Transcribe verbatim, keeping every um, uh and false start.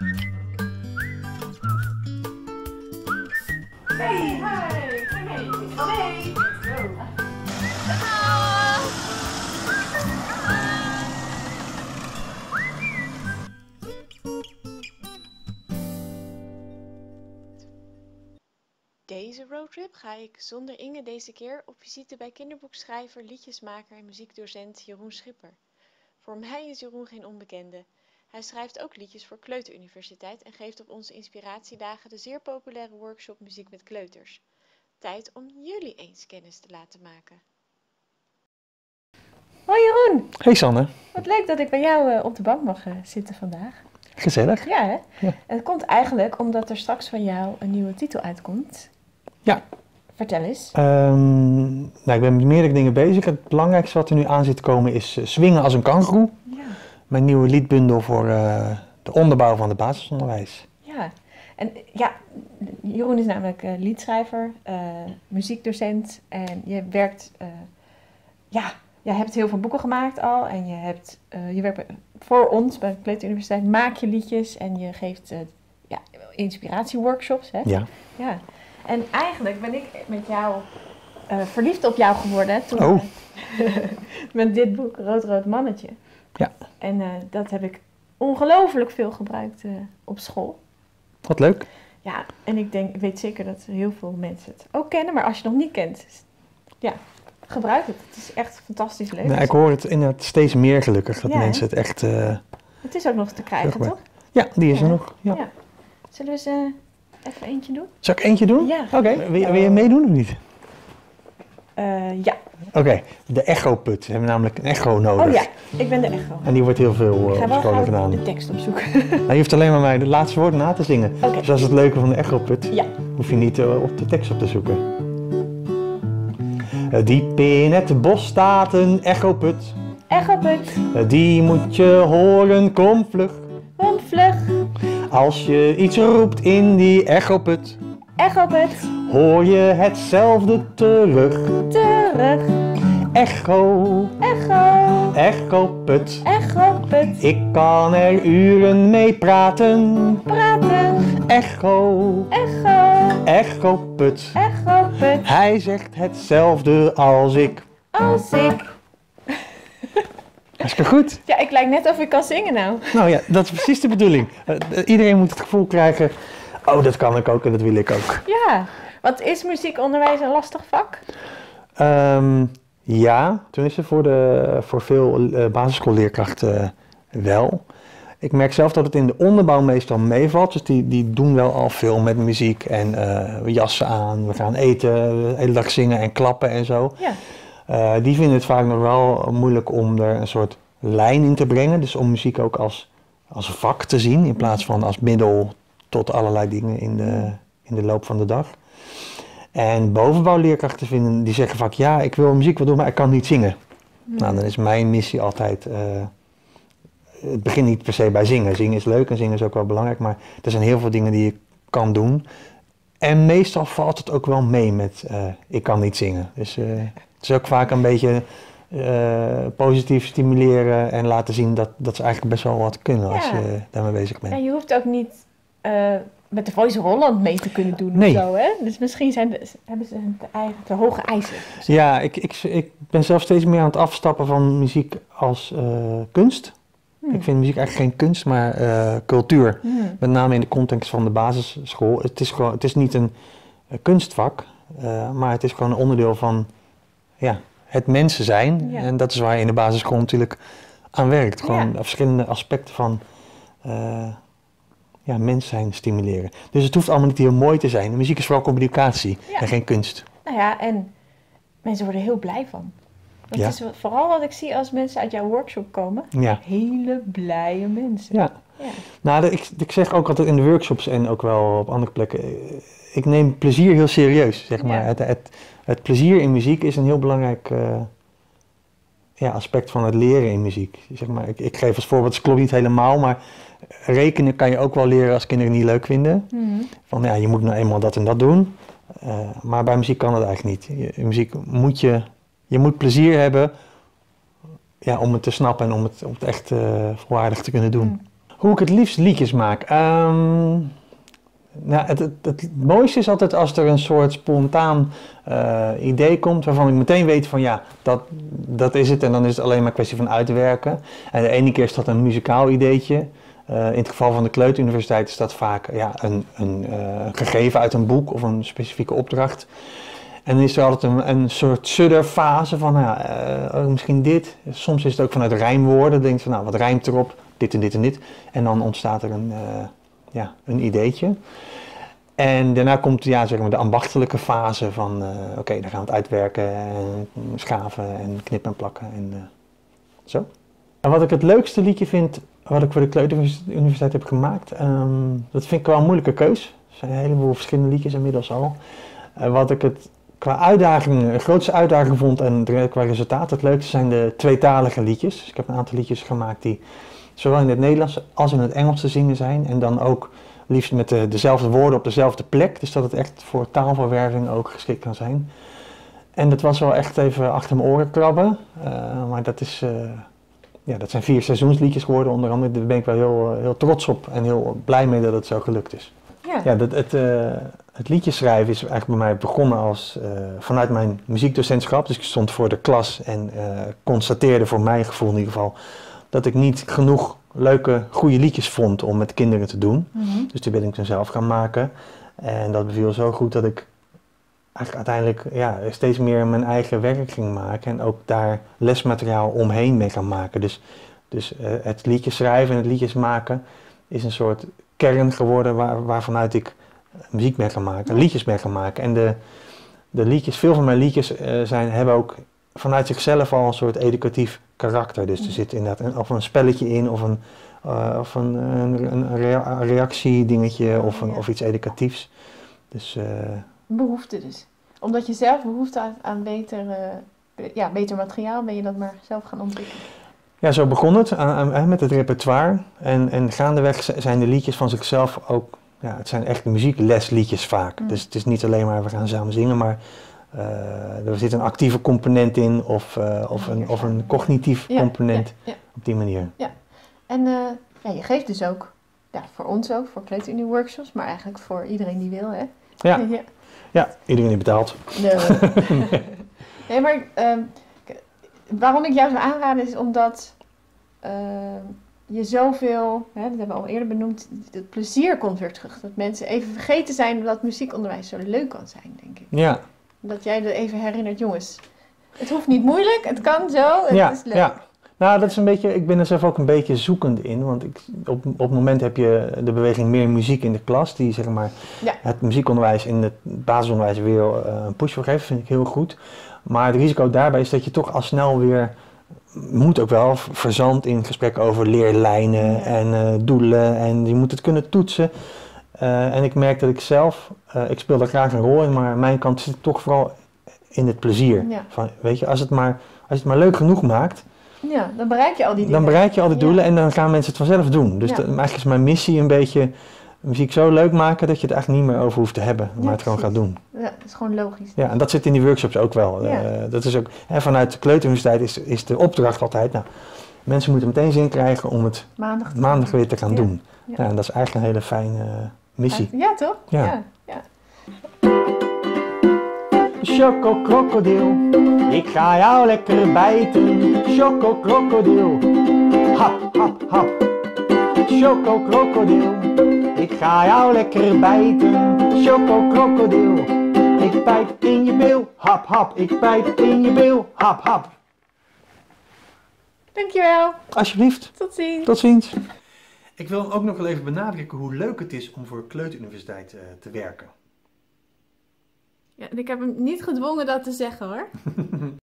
Hey, hey, hey, hey, let's go. Deze roadtrip ga ik zonder Inge deze keer op visite bij kinderboekschrijver, liedjesmaker en muziekdocent Jeroen Schipper. Voor mij is Jeroen geen onbekende. Hij schrijft ook liedjes voor Kleuteruniversiteit en geeft op onze inspiratiedagen de zeer populaire workshop Muziek met Kleuters. Tijd om jullie eens kennis te laten maken. Hoi Jeroen! Hey Sanne! Wat leuk dat ik bij jou op de bank mag zitten vandaag. Gezellig. Ja, hè? Ja. En het komt eigenlijk omdat er straks van jou een nieuwe titel uitkomt. Ja. Vertel eens. Um, nou, ik ben met meerdere dingen bezig. Het belangrijkste wat er nu aan zit te komen is uh, swingen als een kangoeroe. Ja. Mijn nieuwe liedbundel voor uh, de onderbouw van het basisonderwijs. Ja. En ja, Jeroen is namelijk uh, liedschrijver, uh, muziekdocent en je werkt... Uh, ja, je hebt heel veel boeken gemaakt al en je, hebt, uh, je werkt voor ons bij de Kleuteruniversiteit, maak je liedjes en je geeft uh, ja, inspiratieworkshops. Hè? Ja. Ja. En eigenlijk ben ik met jou uh, verliefd op jou geworden toen oh. met dit boek Rood Rood Mannetje. Ja. En uh, dat heb ik ongelooflijk veel gebruikt uh, op school. Wat leuk. Ja, en ik denk, ik weet zeker dat heel veel mensen het ook kennen, maar als je het nog niet kent, ja, gebruik het. Het is echt fantastisch leuk. Nou, ik hoor het inderdaad steeds meer gelukkig dat ja, mensen het echt... Uh, het is ook nog te krijgen, toch? Ja, die is ja. er nog. Ja. Ja. Zullen we ze... Uh, Even eentje doen. Zal ik eentje doen? Ja. Oké. Okay. Wil, wil je meedoen of niet? Uh, ja. Oké. Okay. De echoput. We hebben namelijk een echo nodig. Oh ja, ik ben de echo. En die wordt heel veel uh, op scholen gedaan. Ik ga de tekst opzoeken. Nou, je hoeft alleen maar mij de laatste woorden na te zingen. Okay. Dus dat is het leuke van de echoput. Ja. Hoef je niet uh, op de tekst op te zoeken. Diep in het bos staat een echoput. Echoput. Die moet je horen. Kom vlug. Kom vlug. Als je iets roept in die echoput, echoput, hoor je hetzelfde terug, terug. Echo, echo, echoput, echoput. Ik kan er uren mee praten, praten. Echo, echo, echoput, echoput. Hij zegt hetzelfde als ik, als ik. Hartstikke goed. Ja, ik lijk net of ik kan zingen nou. Nou ja, dat is precies de bedoeling. Uh, iedereen moet het gevoel krijgen, oh dat kan ik ook en dat wil ik ook. Ja, want is muziekonderwijs een lastig vak? Um, ja, tenminste voor, de, voor veel uh, basisschoolleerkrachten uh, wel. Ik merk zelf dat het in de onderbouw meestal meevalt. Dus die, die doen wel al veel met muziek en uh, jassen aan, we gaan eten, de hele dag zingen en klappen en zo. Ja. Uh, die vinden het vaak nog wel moeilijk om er een soort lijn in te brengen. Dus om muziek ook als, als vak te zien in plaats van als middel tot allerlei dingen in de, in de loop van de dag. En bovenbouwleerkrachten vinden, die zeggen vaak ja, ik wil muziek wel doen, maar ik kan niet zingen. Mm. Nou, dan is mijn missie altijd, uh, het begint niet per se bij zingen. Zingen is leuk en zingen is ook wel belangrijk, maar er zijn heel veel dingen die je kan doen. En meestal valt het ook wel mee met uh, ik kan niet zingen. Dus... Uh, Het is ook vaak een beetje uh, positief stimuleren en laten zien dat, dat ze eigenlijk best wel wat kunnen ja. als je daarmee bezig bent. En ja, je hoeft ook niet uh, met de Voice of Holland mee te kunnen doen nee. of zo, hè? Dus misschien zijn de, hebben ze de, eigen, de hoge eisen. Ja, ik, ik, ik ben zelf steeds meer aan het afstappen van muziek als uh, kunst. Hmm. Ik vind muziek eigenlijk geen kunst, maar uh, cultuur. Hmm. Met name in de context van de basisschool. Het is, gewoon, het is niet een uh, kunstvak, uh, maar het is gewoon een onderdeel van... Ja, het mensen zijn. Ja. En dat is waar je in de basisschool natuurlijk aan werkt. Gewoon ja. verschillende aspecten van uh, ja, mens zijn stimuleren. Dus het hoeft allemaal niet heel mooi te zijn. De muziek is vooral communicatie ja. en geen kunst. Nou ja, en mensen worden heel blij van. Want ja. het is vooral wat ik zie als mensen uit jouw workshop komen. Ja. Hele blije mensen. Ja. Ja. Nou, ik, ik zeg ook altijd in de workshops en ook wel op andere plekken... Ik neem plezier heel serieus, zeg maar. Ja. Het, het, het plezier in muziek is een heel belangrijk uh, ja, aspect van het leren in muziek. Zeg maar, ik, ik geef als voorbeeld, het klopt niet helemaal, maar rekenen kan je ook wel leren als kinderen het niet leuk vinden. Mm-hmm. Van ja, je moet nou eenmaal dat en dat doen. Uh, maar bij muziek kan dat eigenlijk niet. Je, in muziek moet je, je moet plezier hebben ja, om het te snappen en om het, om het echt uh, volwaardig te kunnen doen. Mm. Hoe ik het liefst liedjes maak? Um, nou, het, het, het mooiste is altijd als er een soort spontaan uh, idee komt waarvan ik meteen weet van ja, dat, dat is het en dan is het alleen maar een kwestie van uitwerken. En de ene keer is dat een muzikaal ideetje. Uh, in het geval van de Kleuteruniversiteit is dat vaak ja, een, een uh, gegeven uit een boek of een specifieke opdracht. En dan is er altijd een, een soort sudderfase van nou ja, uh, misschien dit. Soms is het ook vanuit rijmwoorden. Dan denk je van nou, wat rijmt erop? Dit en dit en dit. En dan ontstaat er een, uh, ja, een ideetje. En daarna komt ja, zeg maar de ambachtelijke fase van uh, oké, okay, dan gaan we het uitwerken en schaven en knippen en plakken en uh, zo. En wat ik het leukste liedje vind, wat ik voor de Kleuteruniversiteit heb gemaakt, um, dat vind ik wel een moeilijke keus. Er zijn een heleboel verschillende liedjes inmiddels al. Uh, wat ik het qua uitdaging, de grootste uitdaging vond en qua resultaat het leukste zijn de tweetalige liedjes. Dus ik heb een aantal liedjes gemaakt die zowel in het Nederlands als in het Engels te zingen zijn. En dan ook liefst met de, dezelfde woorden op dezelfde plek. Dus dat het echt voor taalverwerving ook geschikt kan zijn. En dat was wel echt even achter mijn oren krabben. Uh, maar dat, is, uh, ja, dat zijn vier seizoensliedjes geworden onder andere. Daar ben ik wel heel, heel trots op en heel blij mee dat het zo gelukt is. Ja, ja dat, het, uh, het liedjes schrijven is eigenlijk bij mij begonnen als, uh, vanuit mijn muziekdocentschap. Dus ik stond voor de klas en uh, constateerde voor mijn gevoel in ieder geval dat ik niet genoeg leuke, goede liedjes vond om met kinderen te doen. Mm-hmm. Dus toen ben ik ze zelf gaan maken. En dat beviel zo goed dat ik eigenlijk uiteindelijk ja, steeds meer mijn eigen werk ging maken. En ook daar lesmateriaal omheen mee gaan maken. Dus, dus uh, het liedjes schrijven en het liedjes maken is een soort kern geworden waar, waarvanuit ik muziek mee ga maken, liedjes mee ga maken. En de, de liedjes, veel van mijn liedjes uh, zijn, hebben ook vanuit zichzelf al een soort educatief karakter. Dus er zit inderdaad een, of een spelletje in, of een, uh, of een, een, een rea reactiedingetje, of, een, of iets educatiefs. Dus, uh, behoefte dus. Omdat je zelf behoefte aan, aan beter, uh, ja, beter materiaal, ben je dat maar zelf gaan ontwikkelen. Ja, zo begon het aan, aan, met het repertoire. En, en gaandeweg zijn de liedjes van zichzelf ook, ja, het zijn echt muzieklesliedjes vaak. Mm. Dus het is niet alleen maar we gaan samen zingen, maar Uh, er zit een actieve component in of, uh, of, een, of een cognitief ja, component ja, ja. op die manier. Ja. En uh, ja, je geeft dus ook, ja, voor ons ook, voor Kleuterunie workshops, maar eigenlijk voor iedereen die wil, hè? Ja, ja. ja iedereen die betaalt. Nee, nee. nee maar um, waarom ik jou zou aanraden is omdat uh, je zoveel, hè, dat hebben we al eerder benoemd, het plezier komt weer terug. Dat mensen even vergeten zijn dat muziekonderwijs zo leuk kan zijn, denk ik. Ja. Dat jij er even herinnert, jongens, het hoeft niet moeilijk, het kan zo, het ja, is leuk. Ja, nou dat is een beetje, ik ben er zelf ook een beetje zoekend in, want ik, op, op het moment heb je de beweging meer muziek in de klas, die zeg maar ja. het muziekonderwijs in het basisonderwijs weer uh, een push voor geeft, vind ik heel goed. Maar het risico daarbij is dat je toch al snel weer, moet ook wel, verzandt in gesprekken over leerlijnen ja. en uh, doelen en je moet het kunnen toetsen. Uh, en ik merk dat ik zelf, uh, ik speel daar graag een rol in, maar mijn kant zit toch vooral in het plezier. Ja. Van, weet je, als het, maar, als je het maar leuk genoeg maakt, ja, dan bereik je al die doelen. Dan bereik je al die doelen ja. en dan gaan mensen het vanzelf doen. Dus ja. dat, eigenlijk is mijn missie een beetje muziek zo leuk maken dat je het eigenlijk niet meer over hoeft te hebben, maar ja, het gewoon precies. gaat doen. Ja, dat is gewoon logisch. Ja, en dat zit in die workshops ook wel. Ja. Uh, dat is ook, hè, vanuit de Kleuteruniversiteit is, is de opdracht altijd, nou, mensen moeten meteen zin krijgen om het maandag, maandag weer te gaan ja. doen. Ja. Ja, en dat is eigenlijk een hele fijne missie. Ja, toch? Ja. ja, ja. Choco-krokodil, ik ga jou lekker bijten. Choco-krokodil, hap, hap, hap. Choco-krokodil, ik ga jou lekker bijten. Choco-krokodil, ik bijt in je bil. Hap, hap, ik bijt in je bil. Hap, hap. Dankjewel. Alsjeblieft. Tot ziens. Tot ziens. Ik wil ook nog wel even benadrukken hoe leuk het is om voor Kleuteruniversiteit uh, te werken. Ja, en ik heb hem niet gedwongen dat te zeggen hoor.